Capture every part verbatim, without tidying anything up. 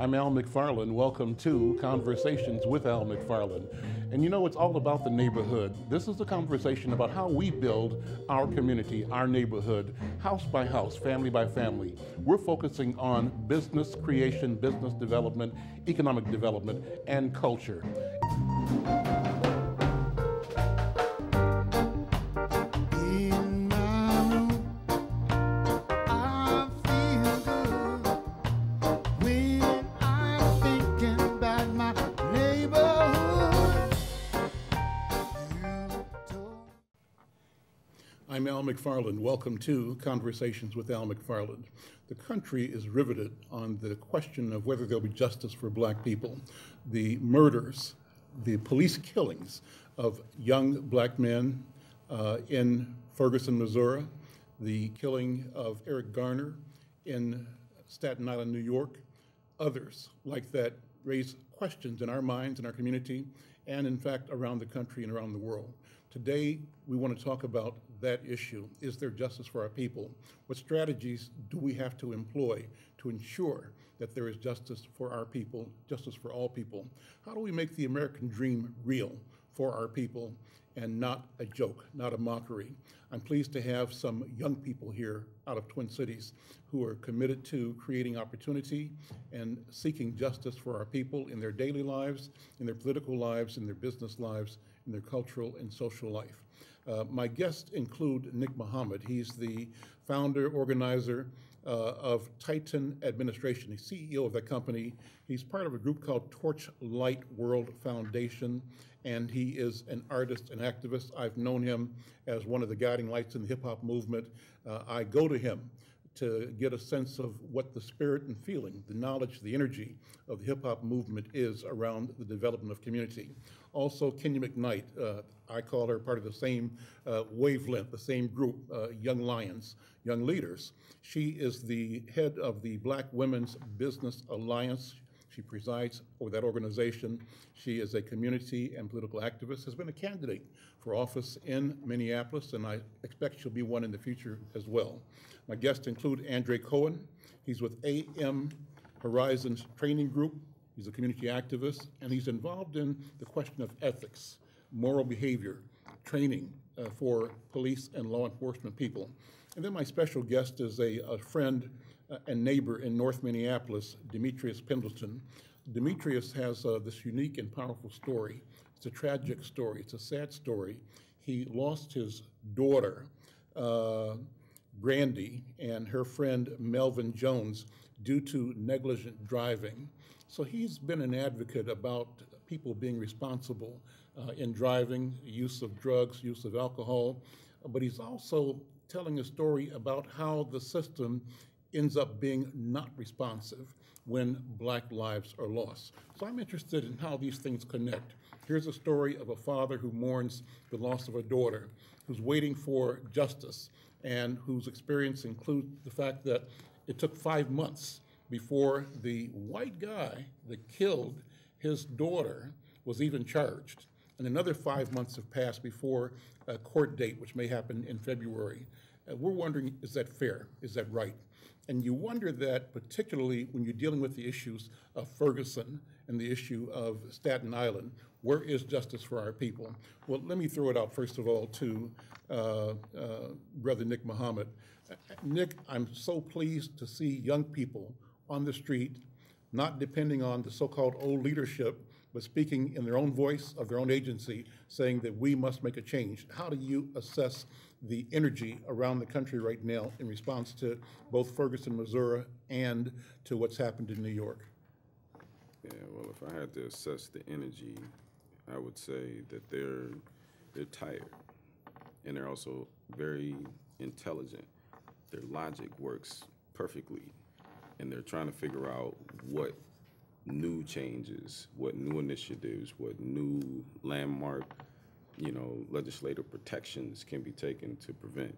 I'm Al McFarlane. Welcome to Conversations with Al McFarlane. And you know, it's all about the neighborhood. This is a conversation about how we build our community, our neighborhood, house by house, family by family. We're focusing on business creation, business development, economic development, and culture. I'm Al McFarlane. Welcome to Conversations with Al McFarlane. The country is riveted on the question of whether there'll be justice for black people. The murders, the police killings of young black men uh, in Ferguson, Missouri, the killing of Eric Garner in Staten Island, New York, others like that raise questions in our minds, in our community, and in fact around the country and around the world. Today, we want to talk about that issue. Is there justice for our people? What strategies do we have to employ to ensure that there is justice for our people, justice for all people? How do we make the American dream real for our people and not a joke, not a mockery? I'm pleased to have some young people here out of Twin Cities who are committed to creating opportunity and seeking justice for our people in their daily lives, in their political lives, in their business lives, in their cultural and social life. Uh, my guests include Nick Muhammad. He's the founder, organizer uh, of Titan Administration. He's C E O of that company. He's part of a group called Torchlight World Foundation, and he is an artist and activist. I've known him as one of the guiding lights in the hip-hop movement. Uh, I go to him to get a sense of what the spirit and feeling, the knowledge, the energy of the hip-hop movement is around the development of community. Also, Kenya McKnight, uh, I call her part of the same uh, wavelength, the same group, uh, Young Lions, Young Leaders. She is the head of the Black Women's Business Alliance. She presides over that organization. She is a community and political activist, has been a candidate for office in Minneapolis, and I expect she'll be one in the future as well. My guests include Andre Koen. He's with A M Horizons Training Group. He's a community activist, and he's involved in the question of ethics, moral behavior, training uh, for police and law enforcement people. And then my special guest is a, a friend uh, and neighbor in North Minneapolis, Demetrius Pendleton. Demetrius has uh, this unique and powerful story. It's a tragic story. It's a sad story. He lost his daughter, uh, Brandy, and her friend Melvin Jones due to negligent driving. So he's been an advocate about people being responsible uh, in driving, use of drugs, use of alcohol, but he's also telling a story about how the system ends up being not responsive when black lives are lost. So I'm interested in how these things connect. Here's a story of a father who mourns the loss of a daughter, who's waiting for justice, and whose experience includes the fact that it took five months before the white guy that killed his daughter was even charged. And another five months have passed before a court date, which may happen in February. Uh, we're wondering, is that fair? Is that right? And you wonder that particularly when you're dealing with the issues of Ferguson and the issue of Staten Island. Where is justice for our people? Well, let me throw it out, first of all, to uh, uh, Brother Nick Muhammad. Uh, Nick, I'm so pleased to see young people on the street, not depending on the so-called old leadership, but speaking in their own voice of their own agency, saying that we must make a change. How do you assess the energy around the country right now in response to both Ferguson, Missouri, and to what's happened in New York? Yeah, well, if I had to assess the energy, I would say that they're, they're tired, and they're also very intelligent. Their logic works perfectly, and they're trying to figure out what new changes, what new initiatives, what new landmark, you know, legislative protections can be taken to prevent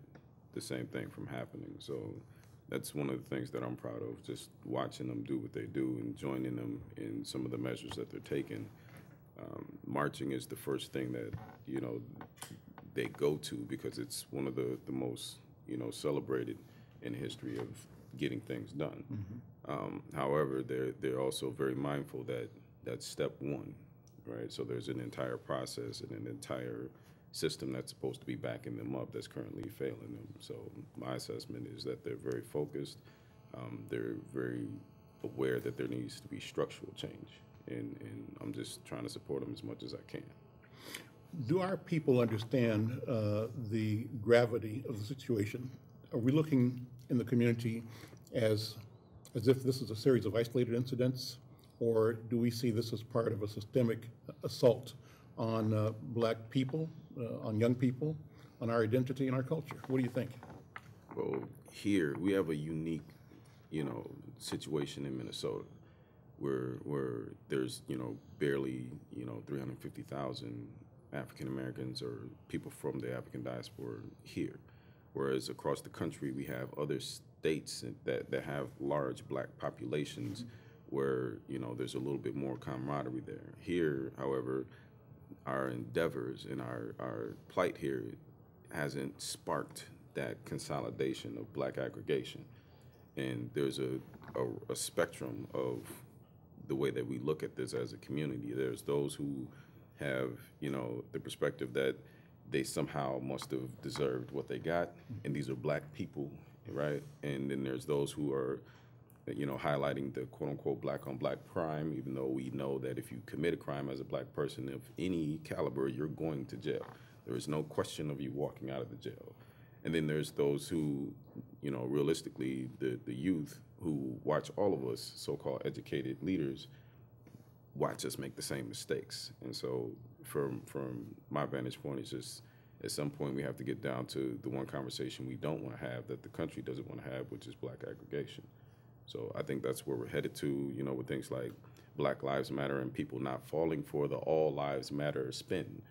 the same thing from happening. So that's one of the things that I'm proud of, just watching them do what they do and joining them in some of the measures that they're taking. Um, marching is the first thing that, you know, they go to because it's one of the, the most, you know, celebrated in history of getting things done. Mm-hmm. Um, however, they're, they're also very mindful that that's step one, right? So there's an entire process and an entire system that's supposed to be backing them up that's currently failing them. So my assessment is that they're very focused. Um, they're very aware that there needs to be structural change. And, and I'm just trying to support them as much as I can. Do our people understand uh, the gravity of the situation? Are we looking in the community as, as if this is a series of isolated incidents, or do we see this as part of a systemic assault on uh, black people, uh, on young people, on our identity and our culture? What do you think? Well, here we have a unique, you know, situation in Minnesota, where where there's, you know, barely, you know, three hundred fifty thousand African Americans or people from the African diaspora here, whereas across the country we have other states that that have large black populations, mm-hmm. where, you know, there's a little bit more camaraderie there. Here, however, our endeavors and our, our plight here hasn't sparked that consolidation of black aggregation. And there's a, a, a spectrum of the way that we look at this as a community. There's those who have, you know, the perspective that they somehow must have deserved what they got, and these are black people, right? And then there's those who are, you know, highlighting the quote-unquote black-on-black crime, even though we know that if you commit a crime as a black person of any caliber, you're going to jail. There is no question of you walking out of the jail. And then there's those who, you know, realistically, the, the youth who watch all of us, so-called educated leaders, watch us make the same mistakes. And so from, from my vantage point, it's just at some point we have to get down to the one conversation we don't want to have, that the country doesn't want to have, which is black aggregation. So I think that's where we're headed to, you know, with things like Black Lives Matter and people not falling for the all lives matter spin.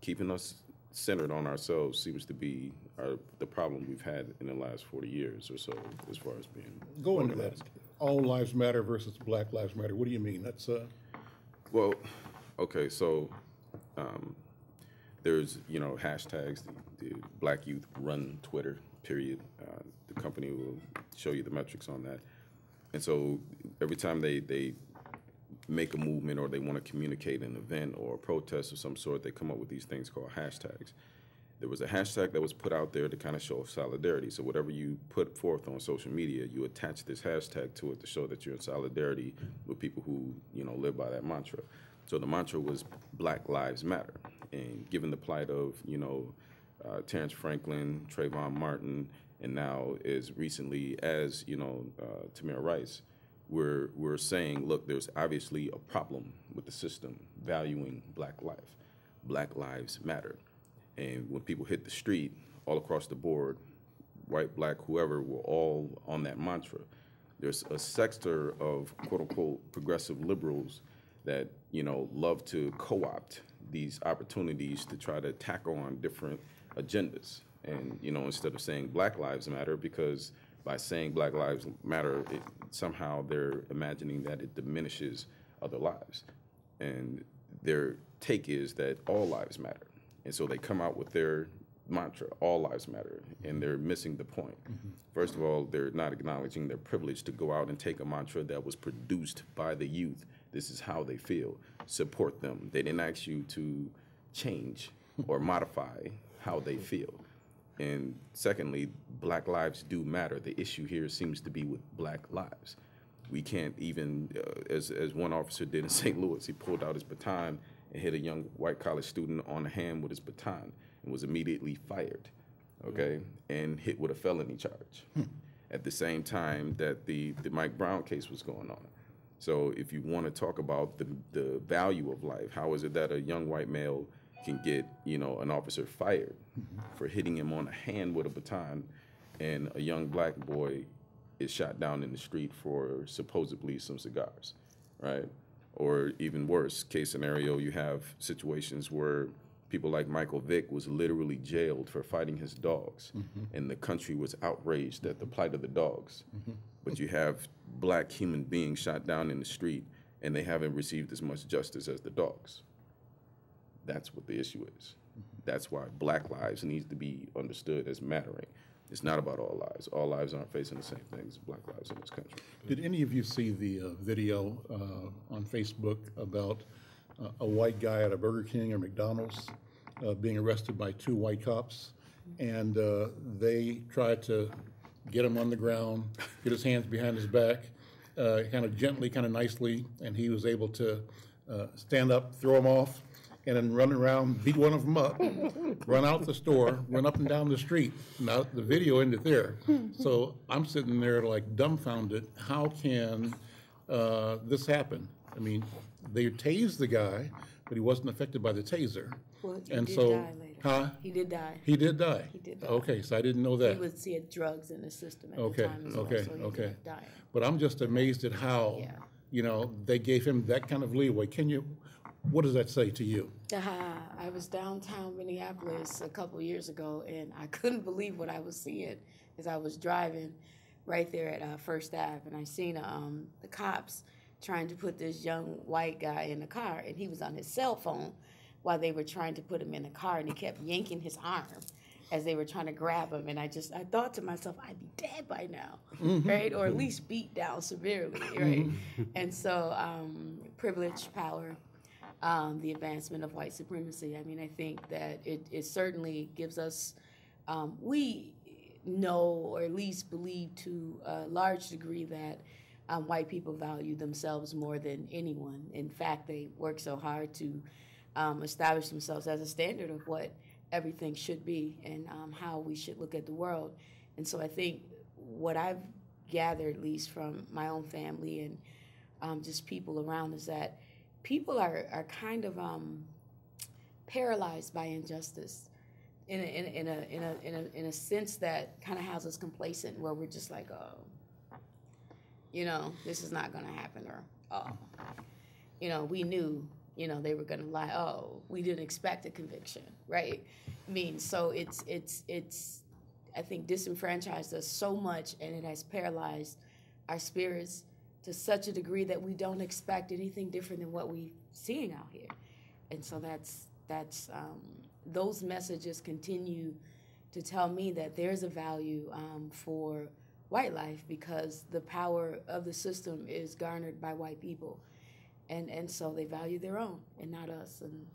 Keeping us centered on ourselves seems to be our, the problem we've had in the last forty years or so as far as being Go into that. All lives matter versus Black Lives Matter. What do you mean? That's uh... Well, okay, so um, there's, you know, hashtags. The, the black youth run Twitter, period. Uh, the company will show you the metrics on that. And so every time they, they make a movement or they want to communicate an event or a protest of some sort, they come up with these things called hashtags. There was a hashtag that was put out there to kind of show solidarity. So whatever you put forth on social media, you attach this hashtag to it to show that you're in solidarity with people who, you know, live by that mantra. So the mantra was Black Lives Matter. And given the plight of, you know, uh, Terrence Franklin, Trayvon Martin, and now as recently as, you know, uh, Tamir Rice, we're, we're saying, look, there's obviously a problem with the system valuing black life. Black lives matter. And when people hit the street, all across the board, white, black, whoever, we're all on that mantra. There's a sector of, quote unquote, progressive liberals that, you know, love to co-opt these opportunities to try to tack on different agendas. And, you know, instead of saying Black Lives Matter, because by saying Black Lives Matter, it, somehow they're imagining that it diminishes other lives. And their take is that all lives matter. And so they come out with their mantra, all lives matter, and they're missing the point. Mm-hmm. First of all, they're not acknowledging their privilege to go out and take a mantra that was produced by the youth. This is how they feel. Support them. They didn't ask you to change or modify how they feel. And secondly, black lives do matter. The issue here seems to be with black lives. We can't even, uh, as, as one officer did in Saint Louis, he pulled out his baton and hit a young white college student on the hand with his baton and was immediately fired, okay, and hit with a felony charge hmm. at the same time that the, the Mike Brown case was going on. So if you want to talk about the, the value of life, how is it that a young white male can get, you know, an officer fired for hitting him on the hand with a baton, and a young black boy is shot down in the street for supposedly some cigars, right? Or even worse, case scenario, you have situations where people like Michael Vick was literally jailed for fighting his dogs, mm-hmm. and the country was outraged at the plight of the dogs. Mm-hmm. But you have black human beings shot down in the street, and they haven't received as much justice as the dogs. That's what the issue is. That's why black lives needs to be understood as mattering. It's not about all lives. All lives aren't facing the same things, black lives in this country. Did any of you see the uh, video uh, on Facebook about uh, a white guy at a Burger King or McDonald's uh, being arrested by two white cops? And uh, they tried to get him on the ground, get his hands behind his back, uh, kind of gently, kind of nicely, and he was able to uh, stand up, throw him off, and then run around, beat one of them up, run out the store, run up and down the street. Now, the video ended there. So I'm sitting there like dumbfounded. How can uh, this happen? I mean, they tased the guy, but he wasn't affected by the taser. Well, he and did so, die later. Huh? He did die. He did die. He did die. Okay, so I didn't know that. He would see drugs in his system at okay, the time as okay, well, so he okay. didn't die. But I'm just amazed at how, yeah. you know, they gave him that kind of leeway. Can you? What does that say to you? Uh, I was downtown Minneapolis a couple years ago, and I couldn't believe what I was seeing as I was driving right there at uh, First Ave, and I seen um, the cops trying to put this young white guy in the car, and he was on his cell phone while they were trying to put him in the car, and he kept yanking his arm as they were trying to grab him, and I just, I thought to myself, I'd be dead by now, mm-hmm. right? Or at least beat down severely, right? Mm-hmm. And so um, privilege, power, Um, the advancement of white supremacy. I mean, I think that it, it certainly gives us, um, we know or at least believe to a large degree that um, white people value themselves more than anyone. In fact, they work so hard to um, establish themselves as a standard of what everything should be and um, how we should look at the world. And so I think what I've gathered, at least from my own family and um, just people around, is that people are, are kind of um, paralyzed by injustice in a, in, a, in, a, in, a, in, a, in a sense that kind of has us complacent, where we're just like, oh, you know, this is not going to happen, or, oh, you know, we knew, you know, they were going to lie, oh, we didn't expect a conviction, right? I mean, so it's, it's, it's, I think, disenfranchised us so much, and it has paralyzed our spirits to such a degree that we don't expect anything different than what we're seeing out here. And so that's, that's um, those messages continue to tell me that there's a value um, for white life, because the power of the system is garnered by white people. And, and so they value their own and not us, and,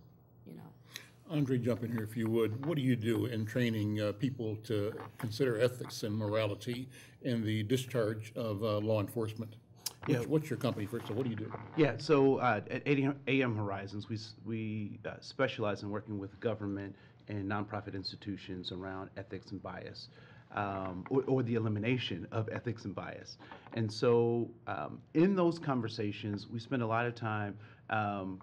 you know. Andre, jump in here if you would. What do you do in training uh, people to consider ethics and morality in the discharge of uh, law enforcement? Yeah. What's your company, first of all? What do you do? Yeah, so uh, at A M Horizons, we, we uh, specialize in working with government and nonprofit institutions around ethics and bias, um, or, or the elimination of ethics and bias. And so um, in those conversations, we spend a lot of time um,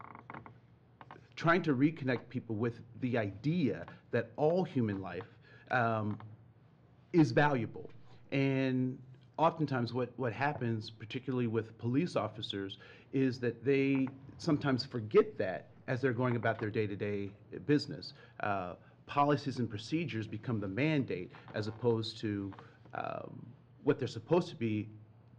trying to reconnect people with the idea that all human life um, is valuable. And oftentimes what, what happens, particularly with police officers, is that they sometimes forget that as they're going about their day-to-day business. Uh, policies and procedures become the mandate as opposed to um, what they're supposed to be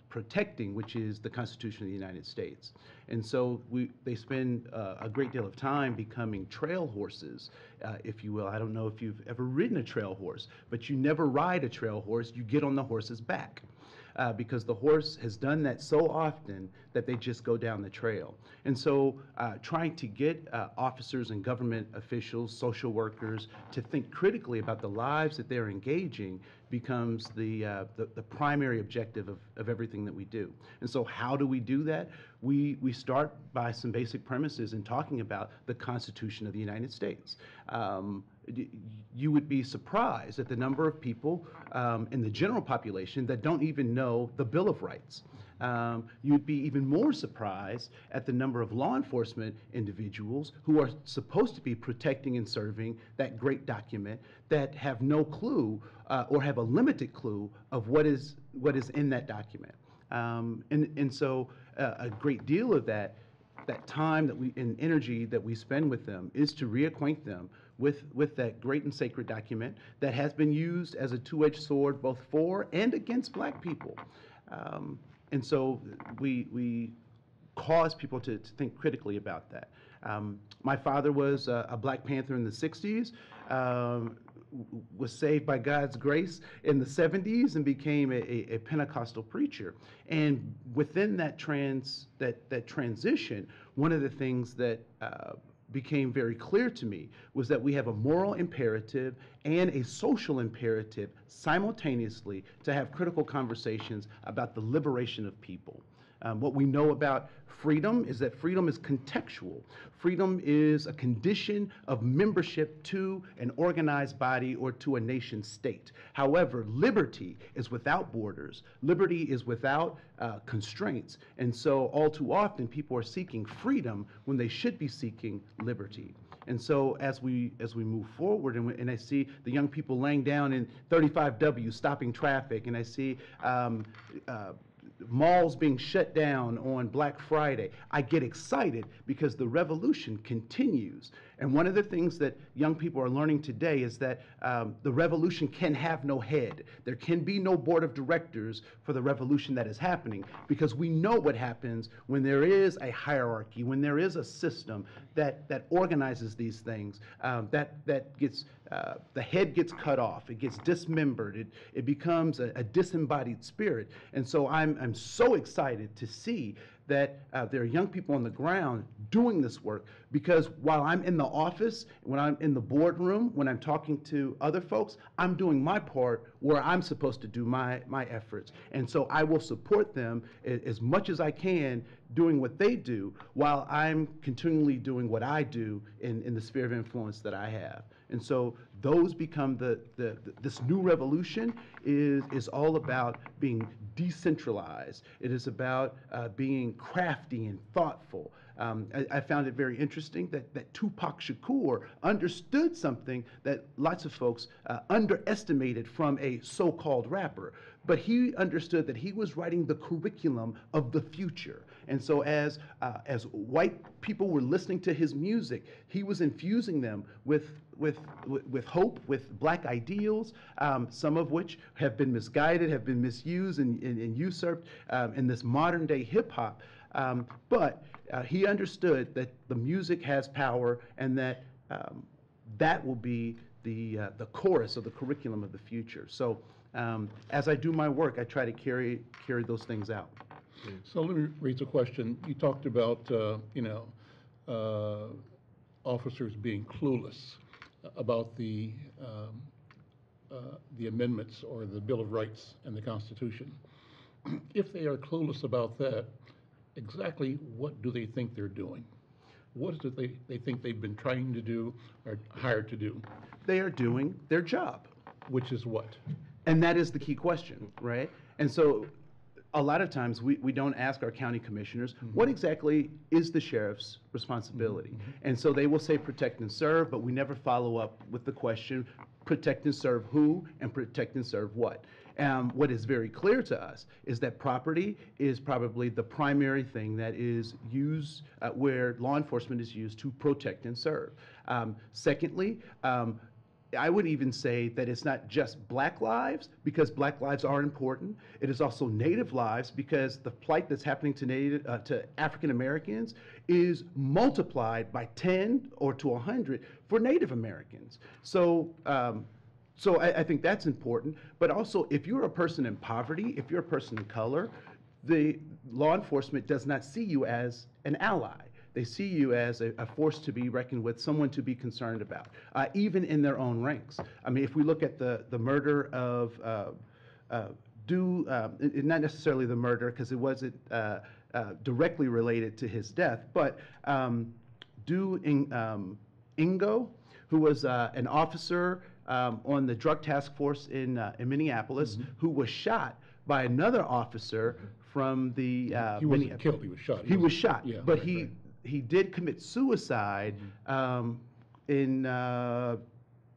protecting, which is the Constitution of the United States. And so we, they spend uh, a great deal of time becoming trail horses, uh, if you will. I don't know if you've ever ridden a trail horse, but you never ride a trail horse. You get on the horse's back. Uh, because the horse has done that so often that they just go down the trail. And so uh, trying to get uh, officers and government officials, social workers, to think critically about the lives that they're engaging becomes the, uh, the, the primary objective of, of everything that we do. And so how do we do that? We, we start by some basic premises in talking about the Constitution of the United States. Um, you would be surprised at the number of people um, in the general population that don't even know the Bill of Rights. Um, you'd be even more surprised at the number of law enforcement individuals who are supposed to be protecting and serving that great document that have no clue uh, or have a limited clue of what is, what is in that document. Um, and, and so uh, a great deal of that, that time that we, and energy that we spend with them is to reacquaint them with, with that great and sacred document that has been used as a two-edged sword both for and against black people. Um, and so we, we cause people to, to think critically about that. Um, my father was a, a Black Panther in the sixties. Um, was saved by God's grace in the seventies and became a, a Pentecostal preacher. And within that trans that that transition, one of the things that uh, became very clear to me was that we have a moral imperative and a social imperative simultaneously to have critical conversations about the liberation of people. Um, what we know about freedom is that freedom is contextual. Freedom is a condition of membership to an organized body or to a nation state. However, liberty is without borders. Liberty is without uh, constraints. And so all too often people are seeking freedom when they should be seeking liberty. And so as we as we move forward and, we, and I see the young people laying down in thirty-five W stopping traffic, and I see um, uh, malls being shut down on Black Friday, I get excited because the revolution continues. And one of the things that young people are learning today is that um, the revolution can have no head. There can be no board of directors for the revolution that is happening, because we know what happens when there is a hierarchy, when there is a system that, that organizes these things, um, that, that gets, uh, the head gets cut off, it gets dismembered, it, it becomes a, a disembodied spirit. And so I'm, I'm so excited to see that uh, there are young people on the ground doing this work, because while I'm in the office, when I'm in the boardroom, when I'm talking to other folks, I'm doing my part where I'm supposed to do my, my efforts. And so I will support them as much as I can doing what they do, while I'm continually doing what I do in, in the sphere of influence that I have. And so those become the, the, the this new revolution is, is all about being decentralized. It is about uh, being crafty and thoughtful. Um, I, I found it very interesting that, that Tupac Shakur understood something that lots of folks uh, underestimated from a so-called rapper. But he understood that he was writing the curriculum of the future. And so as, uh, as white people were listening to his music, he was infusing them with, with, with hope, with Black ideals, um, some of which have been misguided, have been misused and, and, and usurped um, in this modern day hip hop. Um, but uh, he understood that the music has power, and that um, that will be the, uh, the chorus of the curriculum of the future. So um, as I do my work, I try to carry, carry those things out. So let me raise a question. You talked about, uh, you know, uh, officers being clueless about the, um, uh, the amendments or the Bill of Rights and the Constitution. If they are clueless about that, exactly what do they think they're doing? What is it they, they think they've been trying to do or hired to do? They are doing their job. Which is what? And that is the key question, right? And so a lot of times we, we don't ask our county commissioners, mm-hmm. what exactly is the sheriff's responsibility? Mm-hmm. And so they will say protect and serve, but we never follow up with the question, protect and serve who and protect and serve what? Um, what is very clear to us is that property is probably the primary thing that is used uh, where law enforcement is used to protect and serve. Um, secondly, um, I would even say that it's not just Black lives, because Black lives are important. It is also Native lives, because the plight that's happening to Native, uh, to African Americans is multiplied by ten or to one hundred for Native Americans. So. Um, So I, I think that's important, but also if you're a person in poverty, if you're a person of color, the law enforcement does not see you as an ally. They see you as a, a force to be reckoned with, someone to be concerned about, uh, even in their own ranks. I mean, if we look at the, the murder of, uh, uh, do, uh, it, not necessarily the murder, because it wasn't uh, uh, directly related to his death, but um, Do in, um, Ingo, who was uh, an officer Um, on the drug task force in, uh, in Minneapolis, mm-hmm. who was shot by another officer from the... Uh, he wasn't killed, he was shot. He, he was shot, yeah, but right, he, right. he did commit suicide mm-hmm. um, in uh,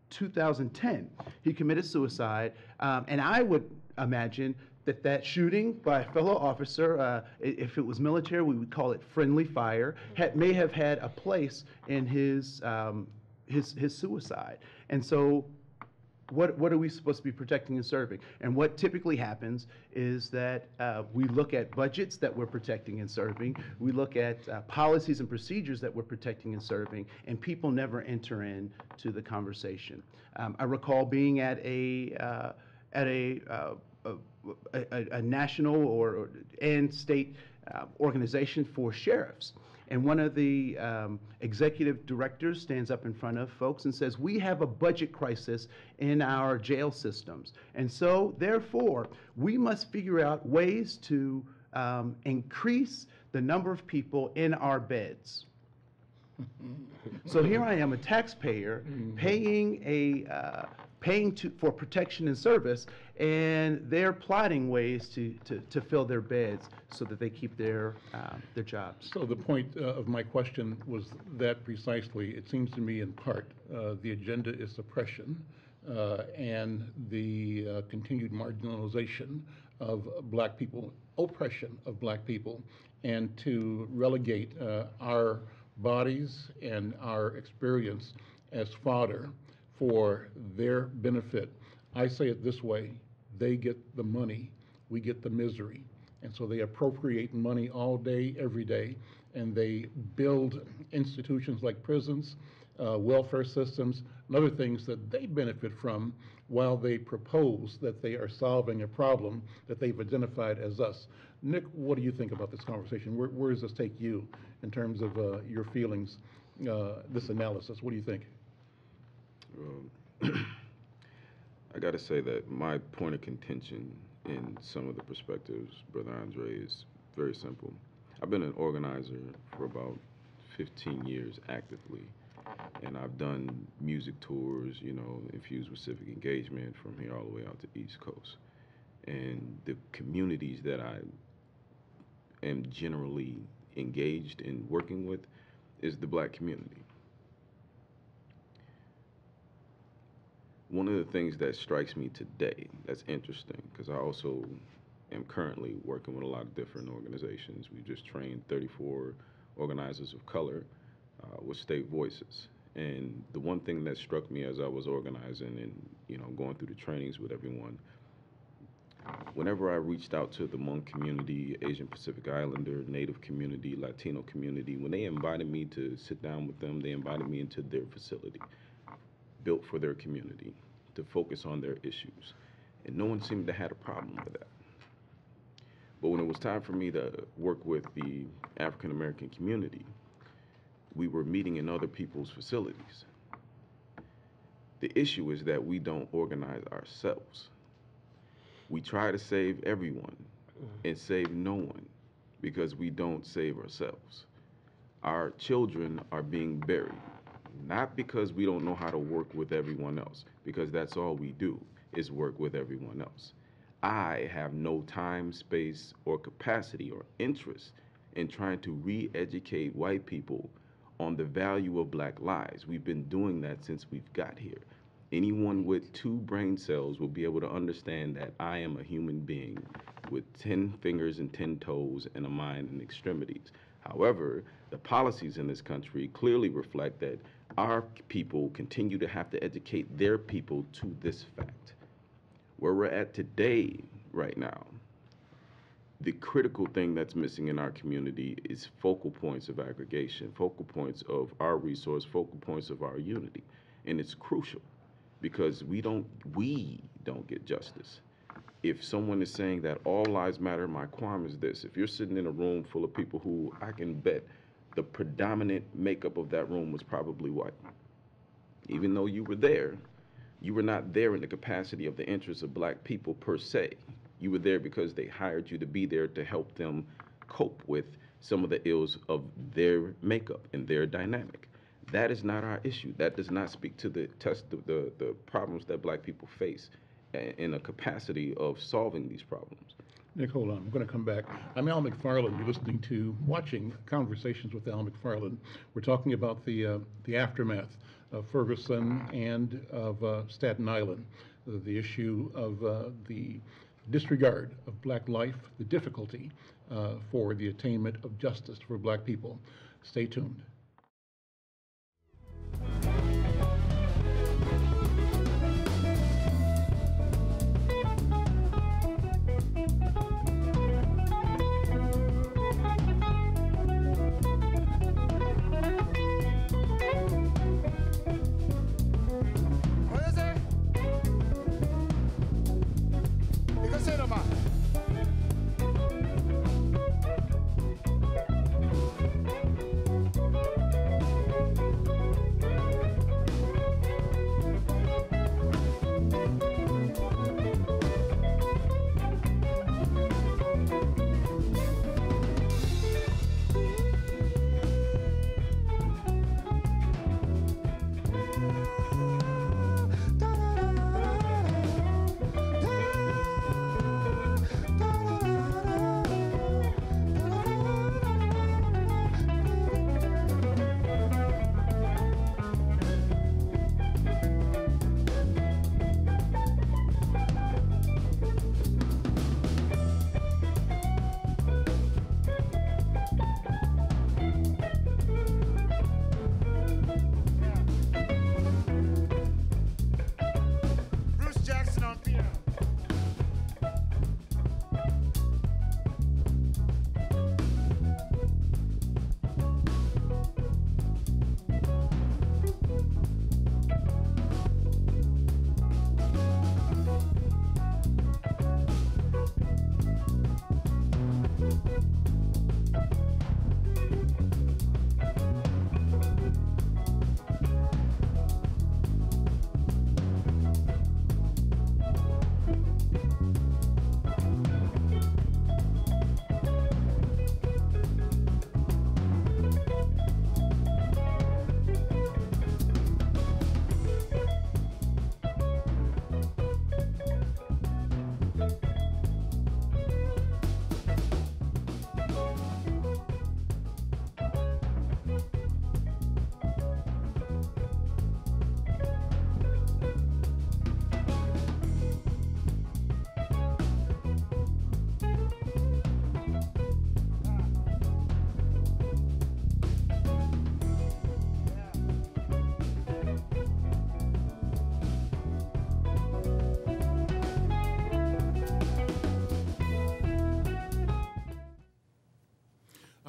two thousand ten. He committed suicide, um, and I would imagine that that shooting by a fellow officer, uh, if it was military, we would call it friendly fire, had, may have had a place in his, um, his, his suicide. And so What, what are we supposed to be protecting and serving? And what typically happens is that uh, we look at budgets that we're protecting and serving. We look at uh, policies and procedures that we're protecting and serving, and people never enter into the conversation. Um, I recall being at a uh, at a, uh, a, a a national or, or and state uh, organization for sheriffs. And one of the um, executive directors stands up in front of folks and says, we have a budget crisis in our jail systems. And so, therefore, we must figure out ways to um, increase the number of people in our beds. So here I am, a taxpayer, paying, a, uh, paying to, for protection and service, and they're plotting ways to, to, to fill their beds so that they keep their, um, their jobs. So the point uh, of my question was that precisely. It seems to me in part uh, the agenda is suppression uh, and the uh, continued marginalization of black people, oppression of black people, and to relegate uh, our bodies and our experience as fodder for their benefit. I say it this way: they get the money, we get the misery. And so they appropriate money all day, every day, and they build institutions like prisons, uh, welfare systems, and other things that they benefit from while they propose that they are solving a problem that they've identified as us. Nick, what do you think about this conversation? Where, where does this take you in terms of uh, your feelings, uh, this analysis? What do you think? Um, I got to say that my point of contention in some of the perspectives, Brother Andre, is very simple. I've been an organizer for about fifteen years actively, and I've done music tours, you know, infused with civic engagement from here all the way out to the East Coast. And the communities that I am generally engaged in working with is the black community. One of the things that strikes me today that's interesting, because I also am currently working with a lot of different organizations. We just trained thirty-four organizers of color uh, with State Voices. And the one thing that struck me as I was organizing and, you know, going through the trainings with everyone, whenever I reached out to the Hmong community, Asian Pacific Islander, Native community, Latino community, when they invited me to sit down with them, they invited me into their facility, built for their community, to focus on their issues. And no one seemed to have a problem with that. But when it was time for me to work with the African American community, we were meeting in other people's facilities. The issue is that we don't organize ourselves. We try to save everyone and save no one because we don't save ourselves. Our children are being buried. Not because we don't know how to work with everyone else, because that's all we do is work with everyone else. I have no time, space, or capacity or interest in trying to re-educate white people on the value of black lives. We've been doing that since we've got here. Anyone with two brain cells will be able to understand that I am a human being with ten fingers and ten toes and a mind and extremities. However, the policies in this country clearly reflect that our people continue to have to educate their people to this fact. Where we're at today, right now, the critical thing that's missing in our community is focal points of aggregation, focal points of our resource, focal points of our unity. And it's crucial because we don't, we don't get justice. If someone is saying that all lives matter, my qualm is this: if you're sitting in a room full of people who I can bet the predominant makeup of that room was probably white, even though you were there, you were not there in the capacity of the interests of black people per se. You were there because they hired you to be there to help them cope with some of the ills of their makeup and their dynamic. That is not our issue. That does not speak to the test of the, the problems that black people face in a capacity of solving these problems. Nick, hold on. I'm going to come back. I'm Al McFarlane. You're listening to, watching Conversations with Al McFarlane. We're talking about the uh, the aftermath of Ferguson and of uh, Staten Island, uh, the issue of uh, the disregard of black life, the difficulty uh, for the attainment of justice for black people. Stay tuned.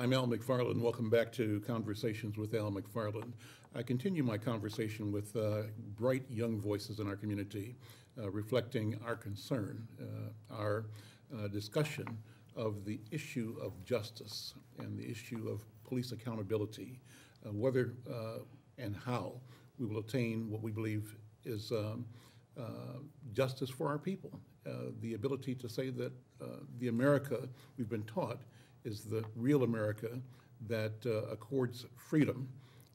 I'm Al McFarlane. Welcome back to Conversations with Al McFarlane. I continue my conversation with uh, bright young voices in our community, uh, reflecting our concern, uh, our uh, discussion of the issue of justice and the issue of police accountability, uh, whether uh, and how we will attain what we believe is um, uh, justice for our people. Uh, the ability to say that uh, the America we've been taught is the real America that uh, accords freedom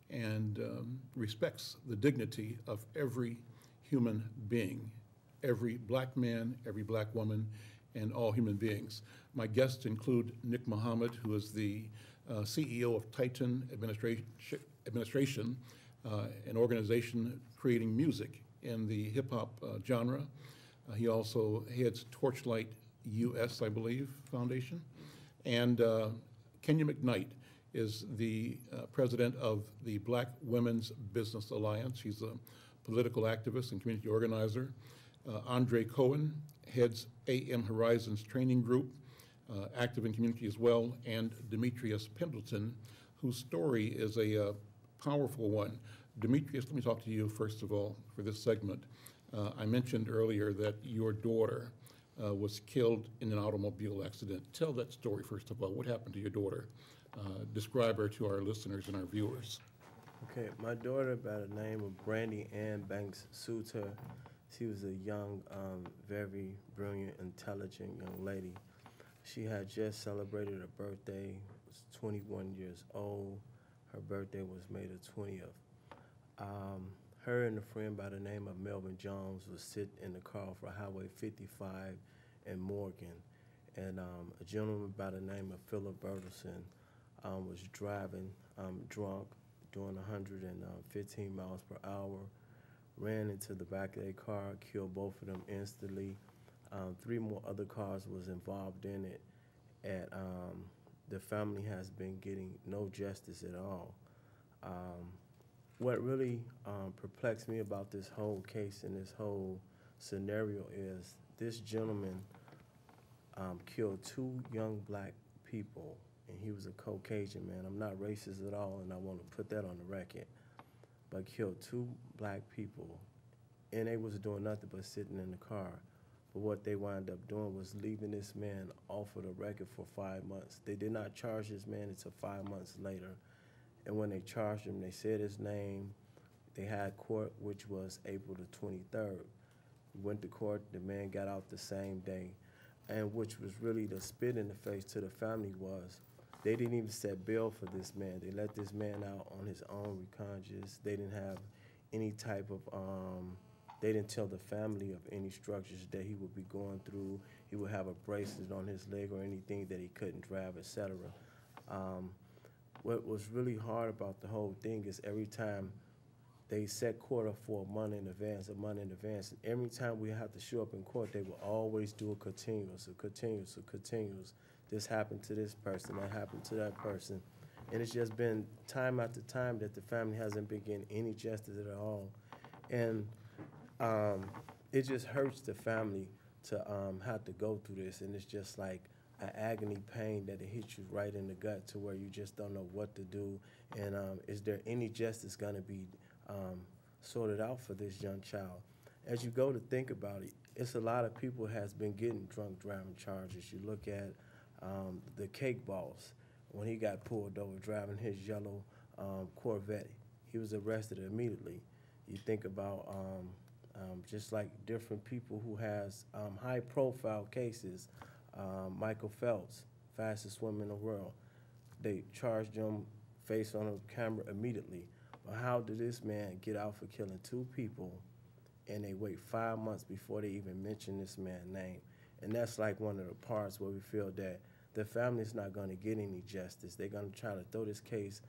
and um, respects the dignity of every human being, every black man, every black woman, and all human beings. My guests include Nick Muhammad, who is the uh, C E O of Titan Administration, uh, an organization creating music in the hip hop uh, genre. Uh, he also heads Torchlight U S, I believe, Foundation. And uh, Kenya McKnight is the uh, president of the Black Women's Business Alliance. She's a political activist and community organizer. Uh, Andre Koen heads A M Horizons Training Group, uh, active in community as well, and Demetrius Pendleton, whose story is a uh, powerful one. Demetrius, let me talk to you first of all for this segment. Uh, I mentioned earlier that your daughter uh, was killed in an automobile accident. Tell that story first of all. What happened to your daughter? Uh, describe her to our listeners and our viewers. Okay, my daughter by the name of Brandy Ann Banks-Souter. She was a young, um, very brilliant, intelligent young lady. She had just celebrated her birthday, was twenty-one years old. Her birthday was May the twentieth. Um, her and a friend by the name of Melvin Jones was sitting in the car for Highway fifty-five in Morgan. And um, a gentleman by the name of Philip Bertelsen um, was driving um, drunk, doing one hundred fifteen miles per hour. Ran into the back of their car, killed both of them instantly. Um, three more other cars was involved in it. And um, the family has been getting no justice at all. Um, what really um, perplexed me about this whole case and this whole scenario is this gentleman um, killed two young black people, and he was a Caucasian man. I'm not racist at all, and I want to put that on the record. But killed two black people, and they was doing nothing but sitting in the car. But what they wound up doing was leaving this man off of the record for five months. They did not charge this man until five months later. And when they charged him, they said his name. They had court, which was April the twenty-third. We went to court, the man got out the same day. And which was really the spit in the face to the family was, they didn't even set bail for this man. They let this man out on his own recognizance. They didn't have any type of, um, they didn't tell the family of any structures that he would be going through. He would have a bracelet on his leg or anything that he couldn't drive, et cetera. Um, what was really hard about the whole thing is every time they set court up for a month in advance, a month in advance, and every time we have to show up in court, they will always do a continuous, a continuous, a continuous. This happened to this person, that happened to that person. And it's just been time after time that the family hasn't been getting any justice at all. And um, it just hurts the family to um, have to go through this. And it's just like an agony pain that it hits you right in the gut to where you just don't know what to do. And um, is there any justice going to be um, sorted out for this young child? As you go to think about it, it's a lot of people has been getting drunk driving charges. You look at Um, the Cake Boss, when he got pulled over driving his yellow um, Corvette, he was arrested immediately. You think about um, um, just like different people who has um, high-profile cases. Um, Michael Phelps, fastest swimmer in the world, they charged him face on a camera immediately. But how did this man get out for killing two people, and they wait five months before they even mention this man's name? And that's like one of the parts where we feel that the family's not going to get any justice. They're going to try to throw this case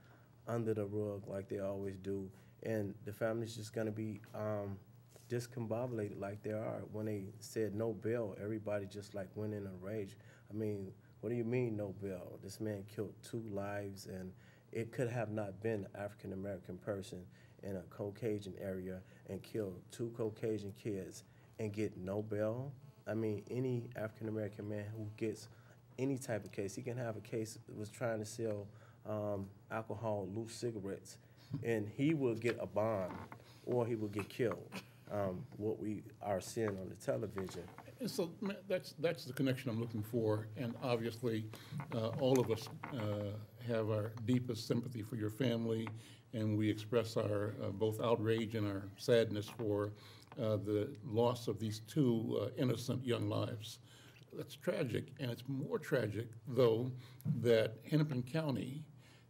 under the rug like they always do. And the family's just going to be um, discombobulated like they are. When they said no bail, everybody just like went in a rage. I mean, what do you mean no bail? This man killed two lives, and it could have not been an African-American person in a Caucasian area and killed two Caucasian kids and get no bail. I mean, any African-American man who gets any type of case. He can have a case that was trying to sell um, alcohol, loose cigarettes, and he will get a bond or he will get killed. Um, what we are seeing on the television. So that's that's the connection I'm looking for, and obviously uh, all of us uh, have our deepest sympathy for your family, and we express our uh, both outrage and our sadness for uh, the loss of these two uh, innocent young lives. That's tragic, and it's more tragic, though, that Hennepin County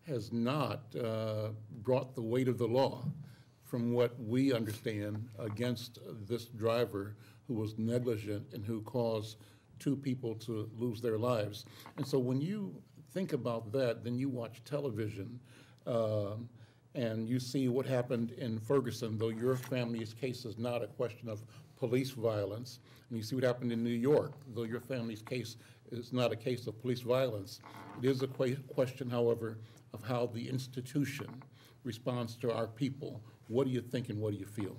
has not uh, brought the weight of the law, from what we understand, against this driver who was negligent and who caused two people to lose their lives. And so when you think about that, then you watch television uh, and you see what happened in Ferguson, though your family's case is not a question of police violence, and you see what happened in New York, though your family's case is not a case of police violence. It is a question, however, of how the institution responds to our people. What do you think and what do you feel?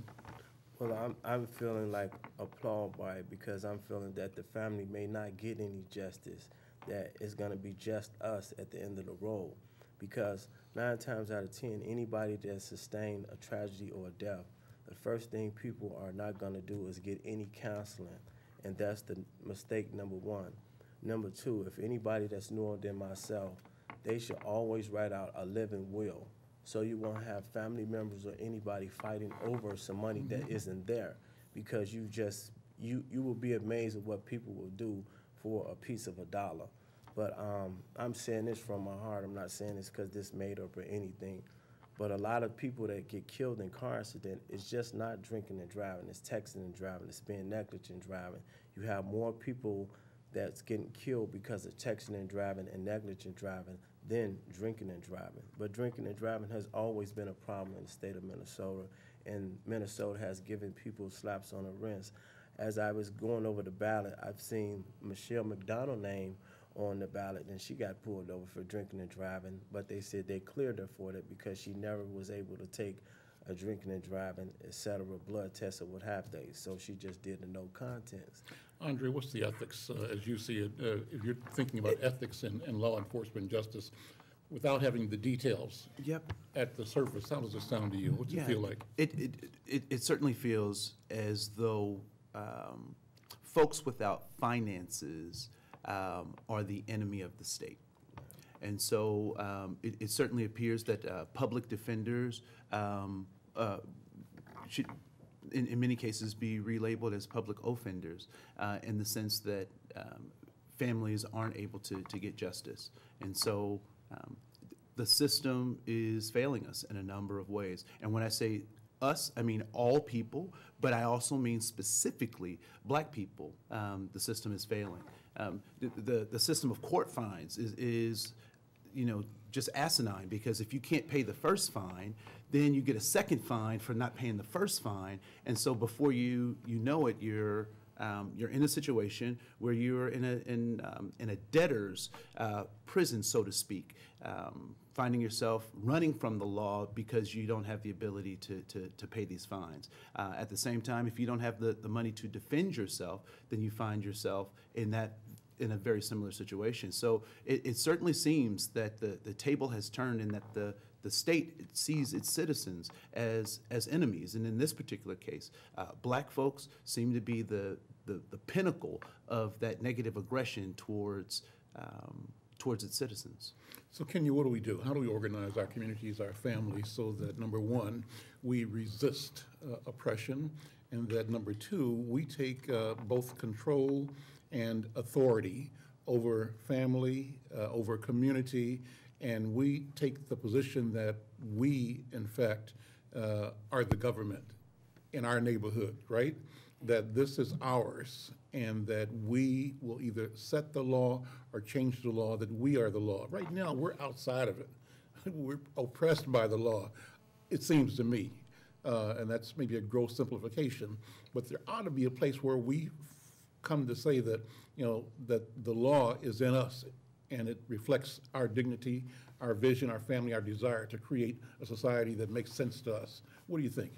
Well, I'm, I'm feeling like appalled by it, because I'm feeling that the family may not get any justice, that it's going to be just us at the end of the road. Because nine times out of ten, anybody that sustained a tragedy or a death, the first thing people are not going to do is get any counseling. And that's the mistake number one. Number two, if anybody that's newer than myself, they should always write out a living will, so you won't have family members or anybody fighting over some money that isn't there, because you just, you, you will be amazed at what people will do for a piece of a dollar. But um, I'm saying this from my heart. I'm not saying this because this made up or anything. But a lot of people that get killed in car accident, it's just not drinking and driving, it's texting and driving, it's being negligent driving. You have more people that's getting killed because of texting and driving and negligent driving than drinking and driving. But drinking and driving has always been a problem in the state of Minnesota, and Minnesota has given people slaps on the wrist. As I was going over the ballot, I've seen Michelle McDonald's name on the ballot, and she got pulled over for drinking and driving, but they said they cleared her for that because she never was able to take a drinking and driving, et cetera, blood test or what have they. So she just did the no contest. Andre, what's the ethics, uh, as you see it, uh, if you're thinking about it, ethics and, and law enforcement justice, without having the details yep. at the surface, how does it sound to you? What does yeah, it feel like? It, it, it, it certainly feels as though um, folks without finances um, are the enemy of the state. And so um, it, it certainly appears that uh, public defenders um, uh, should, in, in many cases, be relabeled as public offenders uh, in the sense that um, families aren't able to, to get justice. And so um, the system is failing us in a number of ways. And when I say us, I mean all people, but I also mean specifically black people. Um, the system is failing. Um, the, the, the system of court fines is, is you know, just asinine, because if you can't pay the first fine, then you get a second fine for not paying the first fine, and so before you you know it, you're um, you're in a situation where you're in a in um, in a debtor's uh, prison, so to speak, um, finding yourself running from the law because you don't have the ability to to, to pay these fines. Uh, at the same time, if you don't have the the money to defend yourself, then you find yourself in that. in a very similar situation. So it, it certainly seems that the, the table has turned, and that the, the state sees its citizens as, as enemies. And in this particular case, uh, black folks seem to be the, the, the pinnacle of that negative aggression towards, um, towards its citizens. So Kenya, what do we do? How do we organize our communities, our families, so that, number one, we resist uh, oppression, and that, number two, we take uh, both control and authority over family, uh, over community, and we take the position that we, in fact, uh, are the government in our neighborhood, right? That this is ours, and that we will either set the law or change the law, that we are the law. Right now, we're outside of it. We're oppressed by the law, it seems to me, uh, and that's maybe a gross simplification, but there ought to be a place where we come to say that, you know, that the law is in us, and it reflects our dignity, our vision, our family, our desire to create a society that makes sense to us. What do you think?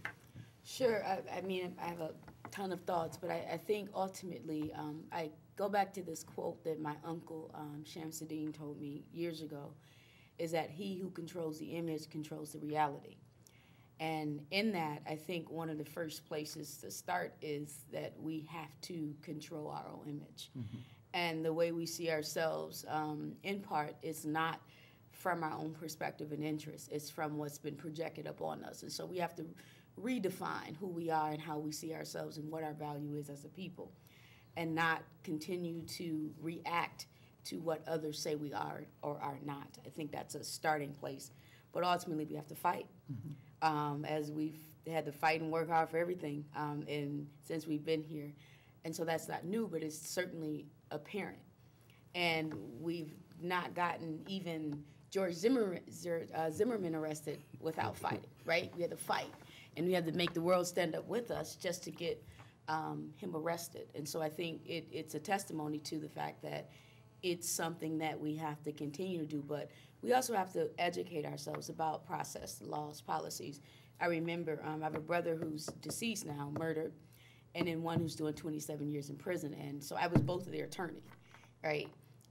Sure. I, I mean, I have a ton of thoughts, but I, I think ultimately um, I go back to this quote that my uncle um, Shamsuddin told me years ago, is that he who controls the image controls the reality. And in that, I think one of the first places to start is that we have to control our own image. Mm-hmm. And the way we see ourselves, um, in part, is not from our own perspective and interest. It's from what's been projected upon us. And so we have to redefine who we are and how we see ourselves and what our value is as a people, and not continue to react to what others say we are or are not. I think that's a starting place. But ultimately, we have to fight. Mm-hmm. Um, as we've had to fight and work hard for everything um, and since we've been here. And so that's not new, but it's certainly apparent. And we've not gotten even George Zimmer, uh, Zimmerman arrested without fighting, right? We had to fight, and we had to make the world stand up with us just to get um, him arrested. And so I think it, it's a testimony to the fact that it's something that we have to continue to do, but we also have to educate ourselves about process, laws, policies. I remember um, I have a brother who's deceased now, murdered, and then one who's doing twenty-seven years in prison. And so I was both of their attorney, right,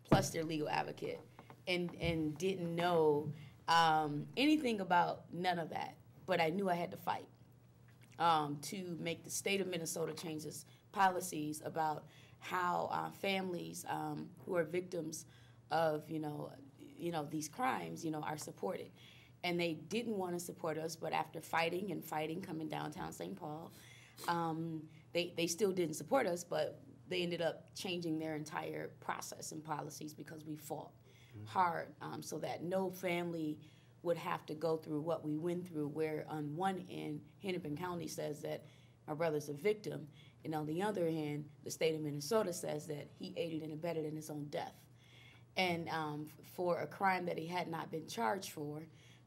plus their legal advocate, and, and didn't know um, anything about none of that. But I knew I had to fight um, to make the state of Minnesota change its policies about how uh, families um, who are victims of, you know, you know, these crimes, you know, are supported. And they didn't want to support us, but after fighting and fighting, coming downtown Saint Paul, um, they, they still didn't support us, but they ended up changing their entire process and policies because we fought mm-hmm. hard um, so that no family would have to go through what we went through, where on one end, Hennepin County says that my brother's a victim, and on the other hand, the state of Minnesota says that he aided and abetted in his own death. And um, for a crime that he had not been charged for,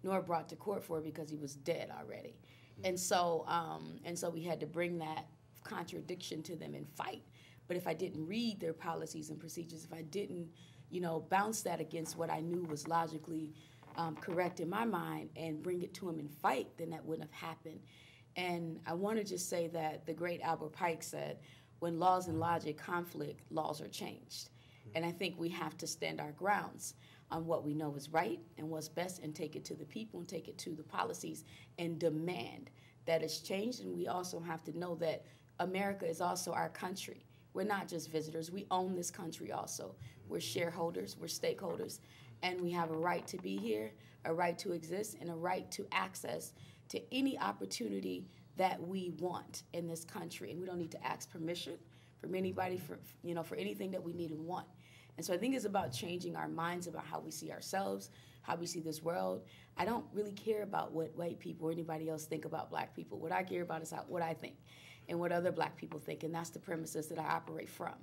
nor brought to court for, because he was dead already. Mm-hmm. And so, um, and so we had to bring that contradiction to them and fight. But if I didn't read their policies and procedures, if I didn't, you know, bounce that against what I knew was logically um, correct in my mind and bring it to them and fight, then that wouldn't have happened. And I want to just say that the great Albert Pike said, when laws and logic conflict, laws are changed. And I think we have to stand our grounds on what we know is right and what's best and take it to the people and take it to the policies and demand that it's changed. And we also have to know that America is also our country. We're not just visitors. We own this country also. We're shareholders. We're stakeholders. And we have a right to be here, a right to exist, and a right to access to any opportunity that we want in this country. And we don't need to ask permission from anybody for, you know, for anything that we need and want. And so I think it's about changing our minds about how we see ourselves, how we see this world. I don't really care about what white people or anybody else think about black people. What I care about is how, what I think and what other black people think, and that's the premises that I operate from.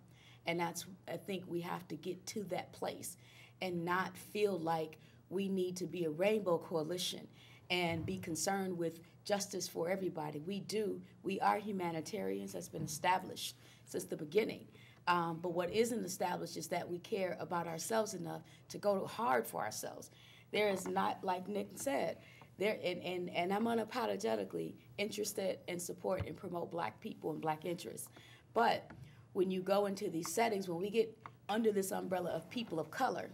And that's, I think we have to get to that place and not feel like we need to be a rainbow coalition and be concerned with justice for everybody. We do. We are humanitarians. That's been established since the beginning. Um, but what isn't established is that we care about ourselves enough to go hard for ourselves. There is not, like Nick said, there, and, and, and I'm unapologetically interested in support and promote black people and black interests. But when you go into these settings, when we get under this umbrella of people of color,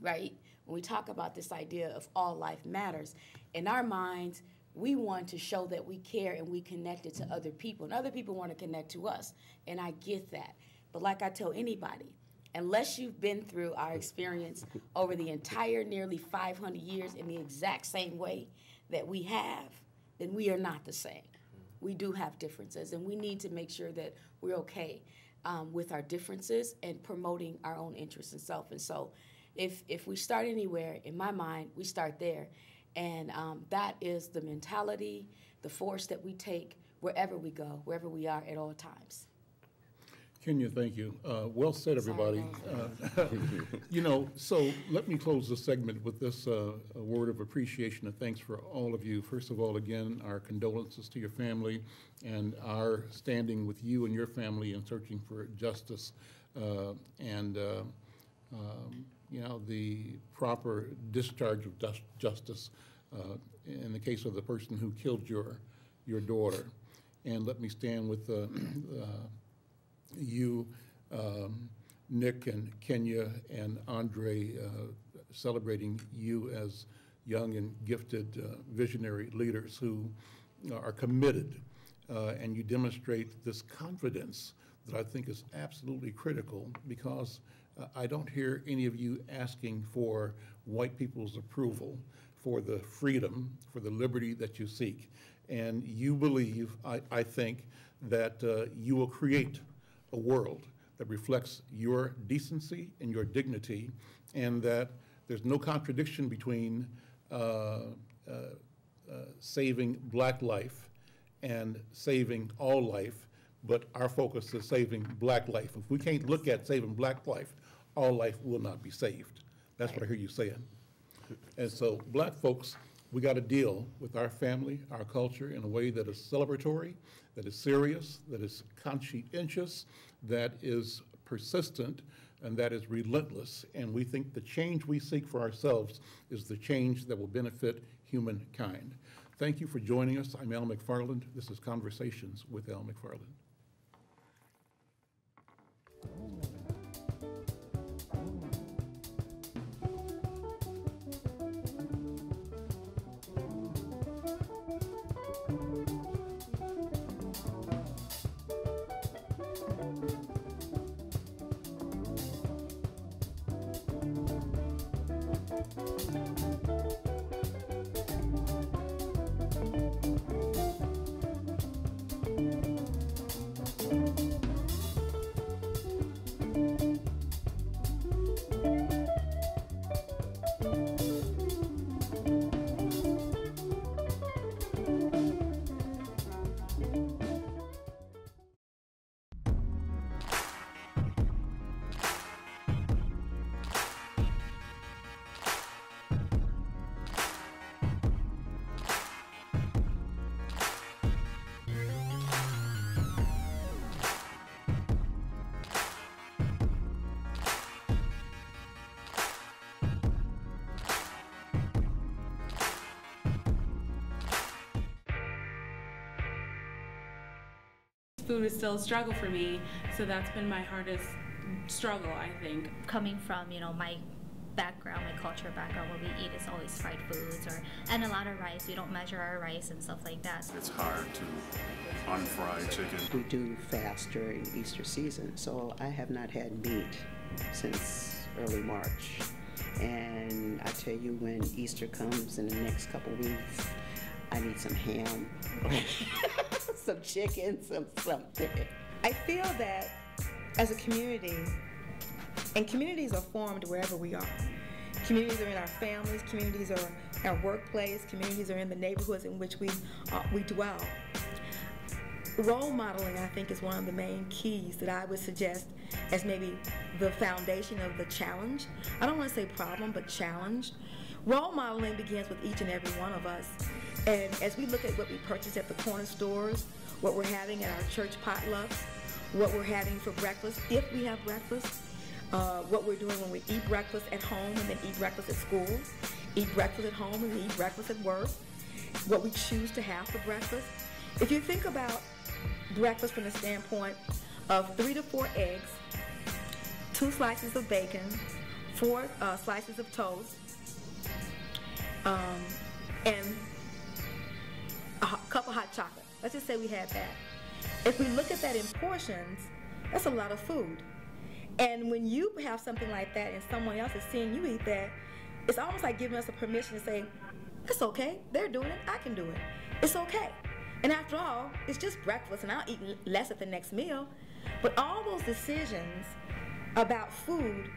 right, when we talk about this idea of all life matters, in our minds, we want to show that we care and we connect it to other people. And other people want to connect to us, and I get that. But like I tell anybody, unless you've been through our experience over the entire nearly five hundred years in the exact same way that we have, then we are not the same. We do have differences, and we need to make sure that we're okay um, with our differences and promoting our own interests and self. And so if, if we start anywhere, in my mind, we start there. And um, that is the mentality, the force that we take wherever we go, wherever we are at all times. Kenya, thank you. Uh, well said, everybody. Sorry, uh, you know, so let me close this segment with this uh, a word of appreciation and thanks for all of you. First of all, again, our condolences to your family and our standing with you and your family in searching for justice uh, and, uh, um, you know, the proper discharge of justice. Uh, in the case of the person who killed your your daughter. And let me stand with uh, uh, you um, Nick and Kenya and Andre, uh, celebrating you as young and gifted uh, visionary leaders who uh, are committed, uh, and you demonstrate this confidence that I think is absolutely critical, because uh, I don't hear any of you asking for white people's approval for the freedom, for the liberty that you seek. And you believe, I, I think, that uh, you will create a world that reflects your decency and your dignity, and that there's no contradiction between uh, uh, uh, saving black life and saving all life, but our focus is saving black life. If we can't look at saving black life, all life will not be saved. That's what I hear you saying. And so black folks, we got to deal with our family, our culture, in a way that is celebratory, that is serious, that is conscientious, that is persistent, and that is relentless. And we think the change we seek for ourselves is the change that will benefit humankind. Thank you for joining us. I'm Al McFarlane. This is Conversations with Al McFarlane. Food is still a struggle for me, so that's been my hardest struggle, I think. Coming from, you know, my background, my culture background, what we eat is always fried foods, or and a lot of rice. We don't measure our rice and stuff like that. It's hard to unfry chicken. We do fast during Easter season, so I have not had meat since early March. And I tell you, when Easter comes in the next couple weeks, I need some ham, some chicken, some something. I feel that as a community, and communities are formed wherever we are. Communities are in our families, communities are in our workplace, communities are in the neighborhoods in which we, uh, we dwell. Role modeling, I think, is one of the main keys that I would suggest as maybe the foundation of the challenge. I don't want to say problem, but challenge. Role modeling begins with each and every one of us. And as we look at what we purchase at the corner stores, what we're having at our church potlucks, what we're having for breakfast, if we have breakfast, uh, what we're doing when we eat breakfast at home and then eat breakfast at school, eat breakfast at home and eat breakfast at work, what we choose to have for breakfast. If you think about breakfast from the standpoint of three to four eggs, two slices of bacon, four uh, slices of toast, um, and a cup of hot chocolate. Let's just say we had that. If we look at that in portions, that's a lot of food. And when you have something like that and someone else is seeing you eat that, it's almost like giving us a permission to say, it's okay, they're doing it, I can do it. It's okay. And after all, it's just breakfast and I'll eat less at the next meal. But all those decisions about food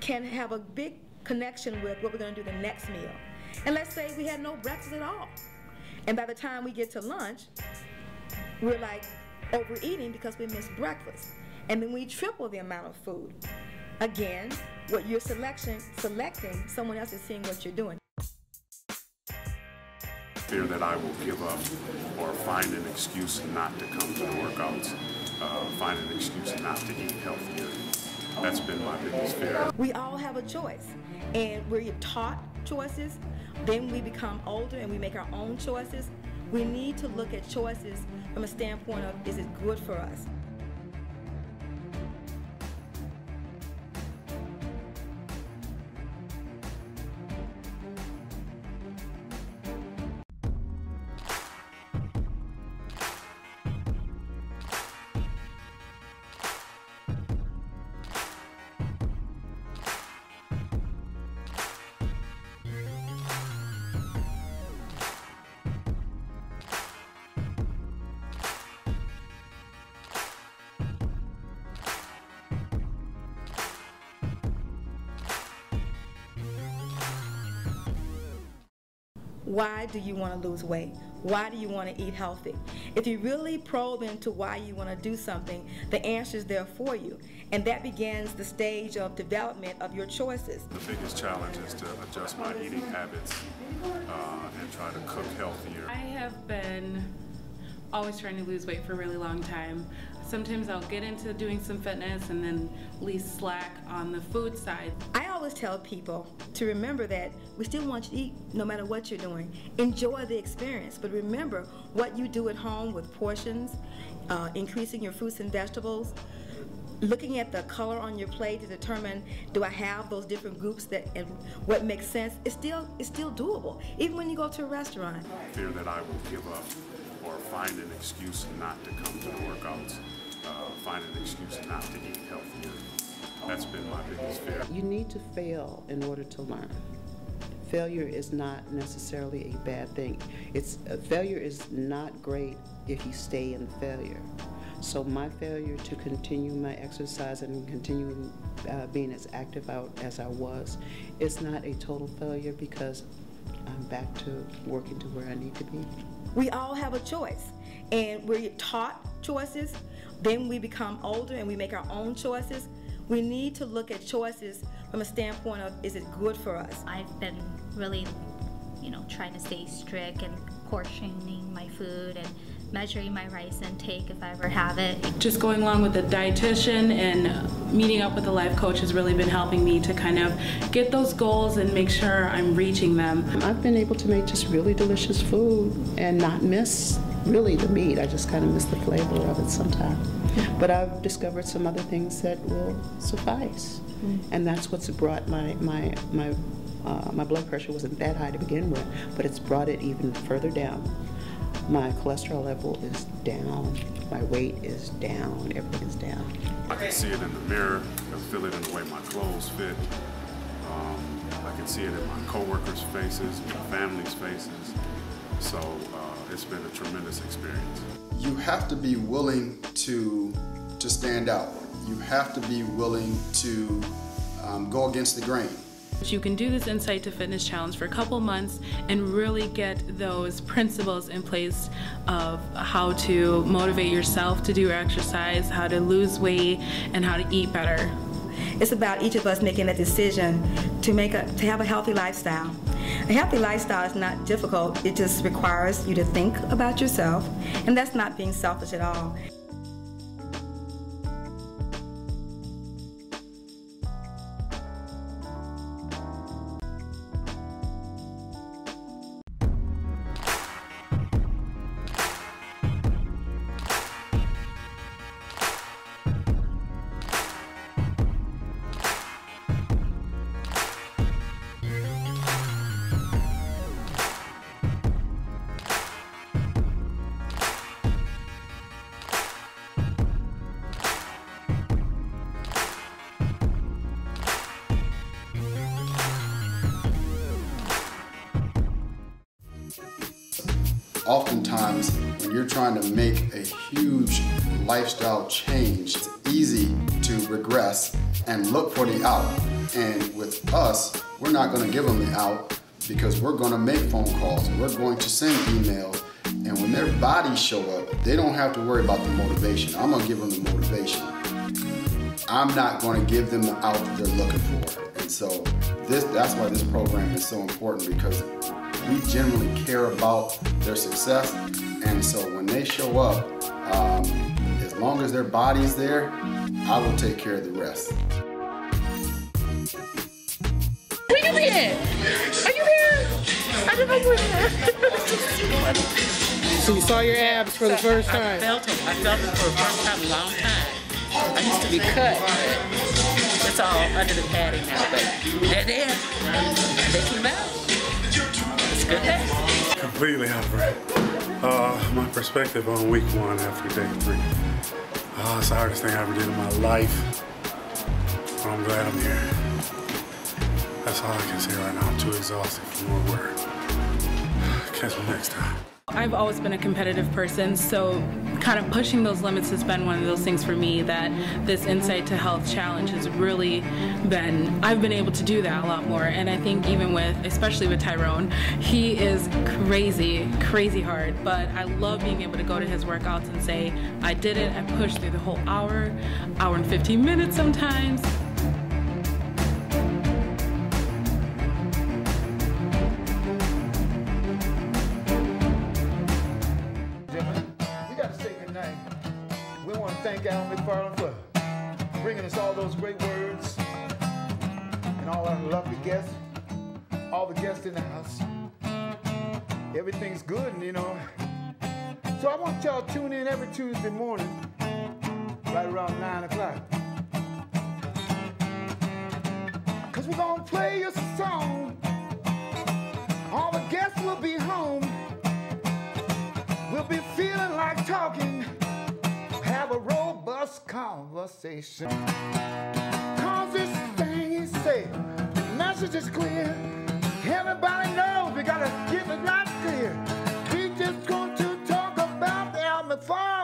can have a big connection with what we're gonna do the next meal. And let's say we had no breakfast at all. And by the time we get to lunch, we're like overeating because we missed breakfast. And then we triple the amount of food. Again, what you're selection, selecting, someone else is seeing what you're doing. Fear that I will give up or find an excuse not to come to the workouts, uh, find an excuse not to eat healthier. That's been my biggest fear. We all have a choice, and we're taught choices. Then we become older and we make our own choices. We need to look at choices from a standpoint of, is it good for us? Why do you want to lose weight? Why do you want to eat healthy? If you really probe into why you want to do something, the answer is there for you. And that begins the stage of development of your choices. The biggest challenge is to adjust my eating habits uh, and try to cook healthier. I have been always trying to lose weight for a really long time. Sometimes I'll get into doing some fitness and then leave slack on the food side. I always tell people to remember that we still want you to eat no matter what you're doing. Enjoy the experience, but remember what you do at home with portions, uh, increasing your fruits and vegetables, looking at the color on your plate to determine, do I have those different groups that and what makes sense. It's still, it's still doable, even when you go to a restaurant. I fear that I will give up or find an excuse not to come to the workouts, uh, find an excuse not to eat healthier. That's been my biggest fear. You need to fail in order to learn. Failure is not necessarily a bad thing. It's uh, failure is not great if you stay in failure. So my failure to continue my exercise and continue uh, being as active out as I was, it's not a total failure because I'm back to working to where I need to be. We all have a choice, and we're taught choices, then we become older and we make our own choices. We need to look at choices from a standpoint of, is it good for us? I've been really, you know, trying to stay strict and portioning my food and measuring my rice intake if I ever have it. Just going along with the dietitian and meeting up with a life coach has really been helping me to kind of get those goals and make sure I'm reaching them. I've been able to make just really delicious food and not miss really the meat. I just kind of miss the flavor of it sometimes. But I've discovered some other things that will suffice. Mm-hmm. And that's what's brought my, my, my Uh, my blood pressure wasn't that high to begin with, but it's brought it even further down. My cholesterol level is down. My weight is down. Everything's down. I can see it in the mirror. I feel it in the way my clothes fit. Um, I can see it in my coworkers' faces, my family's faces. So uh, it's been a tremendous experience. You have to be willing to, to stand out. You have to be willing to um, go against the grain. You can do this Insight to Fitness Challenge for a couple months and really get those principles in place of how to motivate yourself to do your exercise, how to lose weight, and how to eat better. It's about each of us making a decision to make a, to have a healthy lifestyle. A healthy lifestyle is not difficult, it just requires you to think about yourself, and that's not being selfish at all. Oftentimes, when you're trying to make a huge lifestyle change, it's easy to regress and look for the out. And with us, we're not going to give them the out because we're going to make phone calls, we're going to send emails, and when their bodies show up, they don't have to worry about the motivation. I'm going to give them the motivation. I'm not going to give them the out that they're looking for. And so this, that's why this program is so important, because we generally care about their success, and so when they show up, um, as long as their body is there, I will take care of the rest. Are you here? Are you here? I don't know where you are. So you saw your abs for the first time? I felt it. I felt it for the first time in a long time. I used to be cut, but it's all under the padding now, but they're there. They came out. Completely out of breath. Uh, my perspective on week one after day three. Uh, it's the hardest thing I ever did in my life. But I'm glad I'm here. That's all I can say right now. I'm too exhausted for more work. Catch me next time. I've always been a competitive person, so kind of pushing those limits has been one of those things for me that this Insight to Health Challenge has really been, I've been able to do that a lot more. And I think even with, especially with Tyrone, he is crazy, crazy hard, but I love being able to go to his workouts and say, I did it, I pushed through the whole hour, hour and fifteen minutes sometimes. Thank Al McFarlane for bringing us all those great words and all our lovely guests, all the guests in the house. Everything's good, you know. So I want y'all to tune in every Tuesday morning, right around nine o'clock. Because we're going to play your song. All the guests will be home. We'll be feeling like talking. Have a robust conversation. Cause this thing is safe. The message is clear. Everybody knows we gotta keep it right clear. We just going to talk about the Al McFarlane.